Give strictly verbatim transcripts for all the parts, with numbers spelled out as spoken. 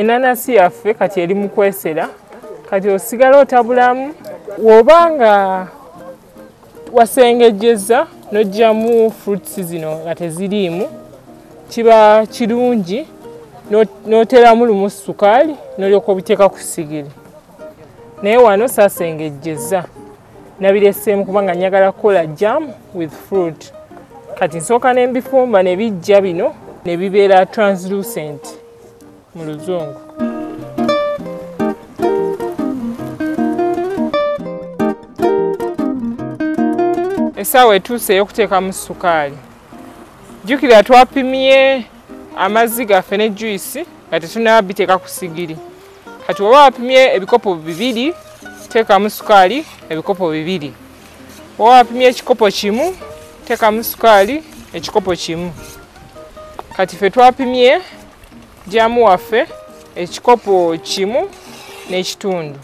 enanasi yaffe kati eri mu kwesera kati osigala otabulamu wobanga wasengejjeza nojjamu fruits zino nga teziriimu kiba kirungi n'oteramu lumu sukaali n'olyoka obiteeka ku sigiri naye wano saasengejjeza nabireseemu kubanga njagala kukola jam with fruit kati nsooka ne mbifumba ne bijja bino ne bibeera translucent mu luzungu. Essaawa etuuse okuteekamu sukaali. Jjukira twapimye amazzi gaffe ne juyisi nga tetunaabiteeka ku sigiri. Kati oba wapimye ebikopo bibiri teekamu sukaali ebikopo bibiri. Oba wapimye ekikopo kimu teekamu sukaali ekikopo kimu. Kati ffe twapimye jamu waffe ekikopo kimu n'ekitundu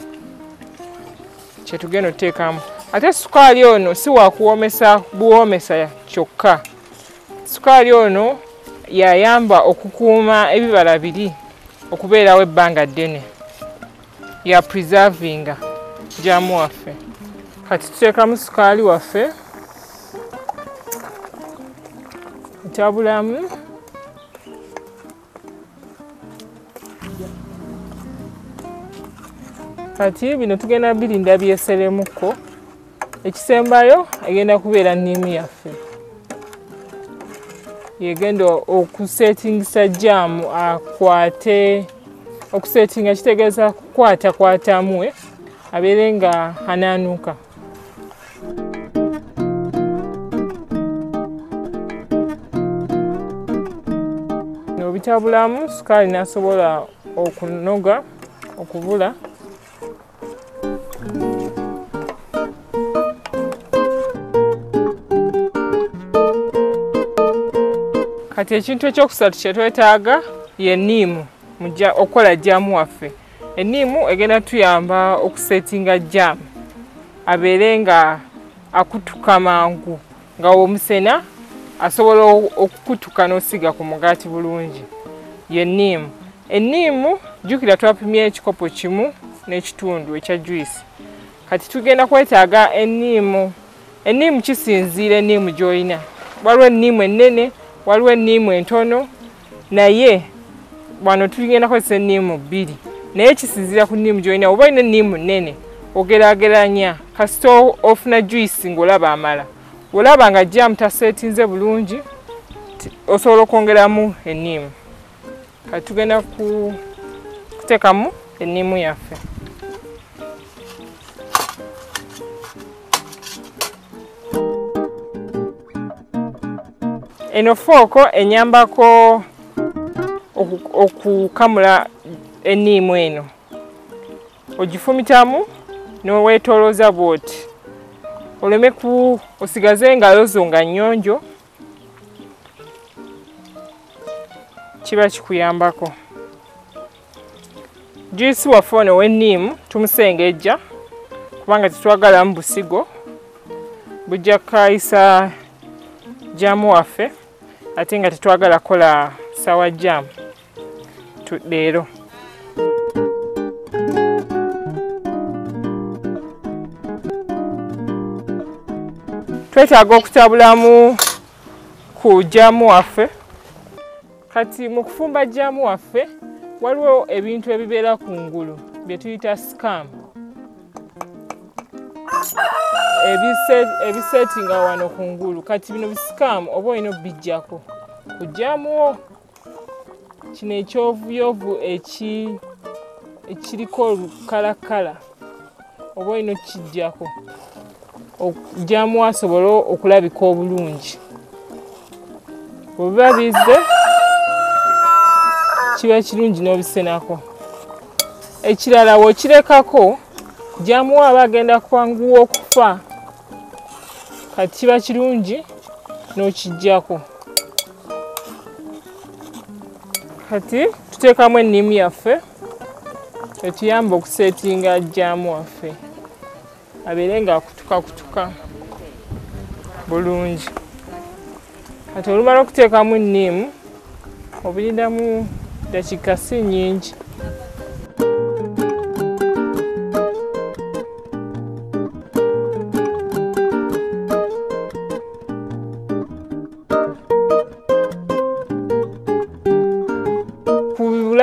kye tugenda oteekamu. Ate sukaali ono si wakuwomesa buwomesa kyokka. Sukaali ono yayamba okukuuma ebibala biri okubeerawo ebbanga ddene. Ya preservinga jamu waffe. Kati tuteekamu sukaali waffe. Ntabulamu. Kati bino tugenda birinda byeseremukko. Ekisembayo egenda kubeera nnimu yaffe. Yegenda okusetingisa jaamu akwate. Okusetinga kitegeeza kukwata kwatamwe abeere nga hanaanuka. N'obitabulamu sukaali n'asobola okunoga okubula. Kati ekintu ekyokusatu kye twetaaga y'enniimu okukola jaamu waffe. Enniimu egenda tuyamba okusetinga jaamu abeere nga akutuka mangu nga omusena asobola okukutuka n'osiga ku mugaati bulungi. Y'enniimu. Enniimu jjukira twapimya ekikopo kimu n'ekitundu ekya juyisi. Kati tugenda kwetaaga enniimu. Enniimu kisinziira enniimu gy'olina. Waliwo enniimu ennene. Waliwo enniimu entono naye wano tugenda kukozesa enniimu bbiri naye kisinziira ku nniimu gy'olina oba olina enniimu nnene ogeraageranya kasita ofuna juyisi ng'olaba amala olaba nga jaamu taseetinze bulungi osobola okwongeramu enniimu kati tugenda kuteekamu enniimu yaffe. Eno fooko enyambako okukamula enniimu eno. Ogifumitamu n'oweetoolooza bw'oti. Oleme ku osigaze engalo zo nga nnyonjo. Kiba kikuyambako. Juyisi waffe ono w'enniimu tumusengejja kubanga tetwagalamu busigo. Bujja kukayisa jaamu waffe. Ate nga tetwagala kukola sawa jaamu leero. Twetaaga okutabulamu ku jaamu waffe. Kati mu kufumba jaamu waffe waliwo ebintu ebibeera kungulu bye tuyita scam. Ebisetinga wano kungulu kati bino bisikamu oba olina obijjako kujjamuwo kino ekyovuyovu ekiriko olukalakala oba olina okijjako okujjamuwo asobole okulabika obulungi bwe biba bizze kiba kirungi n'obisenako ekirala wokirekako jaamuwo aba agenda kwanguwa okufa. Kati kiba kirungi n'okijjako. Kati tuteekamu ennimu yaffe etuyamba okuseetinga jaamu waffe abeere nga akutukakutuka bulungi. Kati olumala okuteekamu ennimu obirindamu dakiika si nnyingi.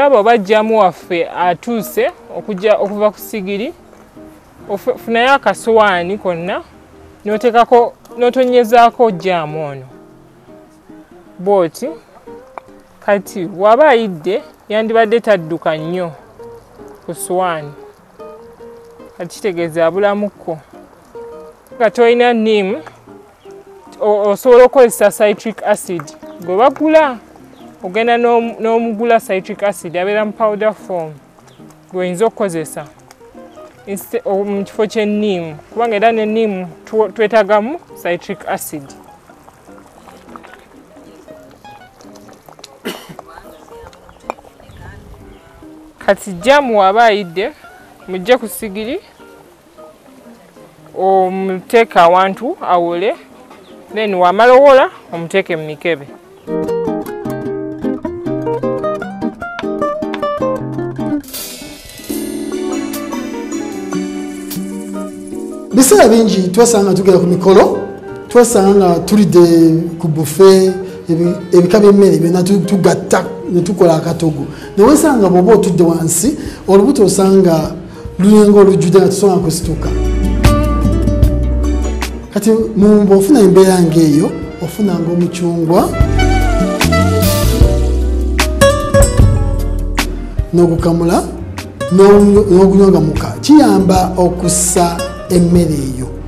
Olaba bajjamu waffe atuuse okujja okuva ku sigiri ofunayo akasowaani konna n'oteekako n'otonyezaako jjaamu ono booti kati waba ayidde yandibadde tadduka nnyo ku sowaani kati kitegeeza abulamukko nga tolina nimu osobola okukozesa citric acid gwe bagula ogenda n'omugula citric acid abeera mu powder form gweoyinza okukozesa mu kifo ky'ennimu kubanga era n'ennimu twetaagamu citric acid. Kati jjamu waba ayidde mujje ku sigiri omuteeka awantu awole then wamala owola omuteeke mu mikebe. Biseera bingi twasanga tugera ku mikolo, twasanga tulidde ku buffet ebika by'emmere byonna tugatta ne tukola akatogo. Ne wasanga bw'oba otudde wansi, olubuto osanga lulinga olujjudde nga tusonga kusituka. Kati mu bw'ofuna embeera ng'eyo, ofunanga omucungwa n'ogukamula n'ogunywa nga muka, kiyamba okussa emmere eyo.